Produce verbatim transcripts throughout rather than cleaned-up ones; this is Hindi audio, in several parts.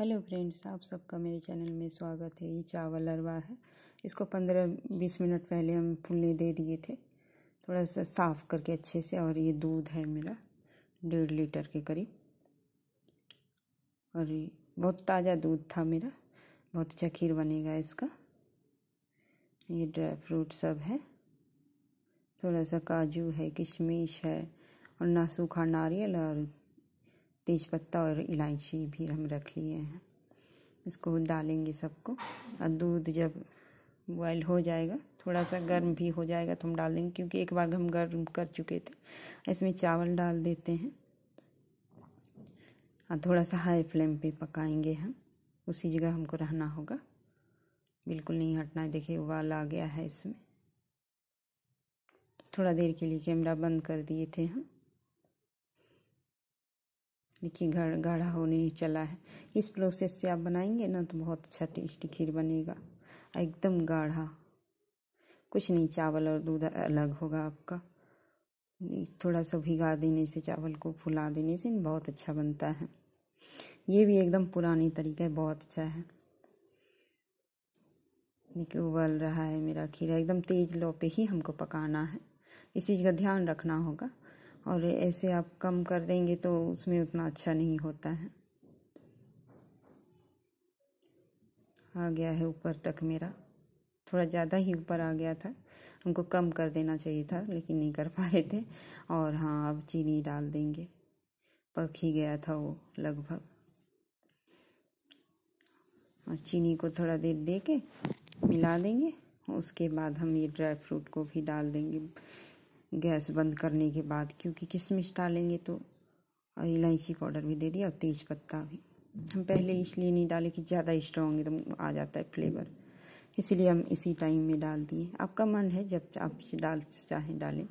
हेलो फ्रेंड्स, आप सबका मेरे चैनल में स्वागत है। ये चावल अरवा है, इसको पंद्रह बीस मिनट पहले हम फूलने दे दिए थे, थोड़ा सा साफ़ करके अच्छे से। और ये दूध है मेरा डेढ़ लीटर के करीब, और ये बहुत ताज़ा दूध था मेरा। बहुत अच्छा खीर बनेगा इसका। ये ड्राई फ्रूट सब है, थोड़ा सा काजू है, किशमिश है, और ना सूखा नारियल और तेज़पत्ता और इलायची भी हम रख लिए हैं। इसको डालेंगे सबको। और दूध जब बॉयल हो जाएगा, थोड़ा सा गर्म भी हो जाएगा तो हम डाल देंगे, क्योंकि एक बार हम गर्म कर चुके थे। इसमें चावल डाल देते हैं और थोड़ा सा हाई फ्लेम पे पकाएंगे हम। उसी जगह हमको रहना होगा, बिल्कुल नहीं हटना है। देखिए उबाल आ गया है इसमें। थोड़ा देर के लिए कैमरा बंद कर दिए थे हम। देखिए गाढ़ा गाढ़ा होने चला है। इस प्रोसेस से आप बनाएंगे ना तो बहुत अच्छा टेस्टी खीर बनेगा, एकदम गाढ़ा। कुछ नहीं, चावल और दूध अलग होगा आपका। थोड़ा सा भिगा देने से, चावल को फुला देने से बहुत अच्छा बनता है। ये भी एकदम पुरानी तरीका है, बहुत अच्छा है। देखिए उबल रहा है मेरा खीर। एकदम तेज़ लो पे ही हमको पकाना है, इस चीज़ का ध्यान रखना होगा। और ऐसे आप कम कर देंगे तो उसमें उतना अच्छा नहीं होता है। आ गया है ऊपर तक मेरा, थोड़ा ज़्यादा ही ऊपर आ गया था, हमको कम कर देना चाहिए था लेकिन नहीं कर पाए थे। और हाँ, अब चीनी डाल देंगे, पक ही गया था वो लगभग। और चीनी को थोड़ा देर दे के मिला देंगे। उसके बाद हम ये ड्राई फ्रूट को भी डाल देंगे गैस बंद करने के बाद, क्योंकि किशमिश डालेंगे तो। और इलायची पाउडर भी दे दिया और तेज़पत्ता भी। हम पहले इसलिए नहीं डाले कि ज़्यादा स्ट्रॉन्ग एकदम आ जाता है फ्लेवर, इसलिए हम इसी टाइम में डाल दिए। आपका मन है जब आप डाल चाहें डालें।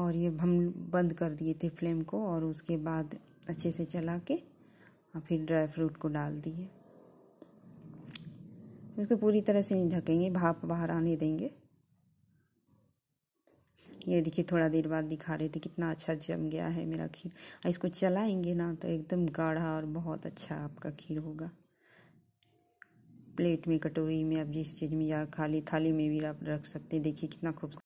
और ये हम बंद कर दिए थे फ्लेम को, और उसके बाद अच्छे से चला के और फिर ड्राई फ्रूट को डाल दिए। इसको पूरी तरह से नहीं ढकेंगे, भाप बाहर आने देंगे। ये देखिए थोड़ा देर बाद दिखा रहे थे कितना अच्छा जम गया है मेरा खीर। और इसको चलाएंगे ना तो एकदम गाढ़ा और बहुत अच्छा आपका खीर होगा। प्लेट में, कटोरी में, आप जिस चीज़ में, या खाली थाली में भी आप रख सकते हैं। देखिए कितना खूबसूरत।